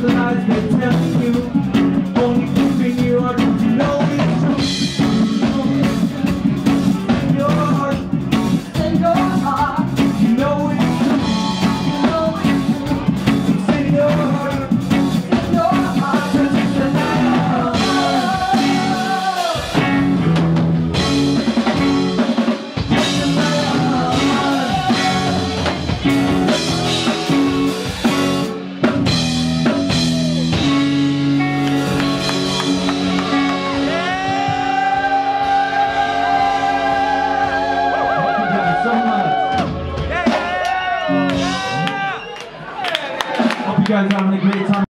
to the lies they tell you. Only keeping you are what you know is true. You know it's true. Your heart and your heart. You know it's true. You know it's true. Say your heart and your heart. Cause it's a lie. It's a lie. You guys have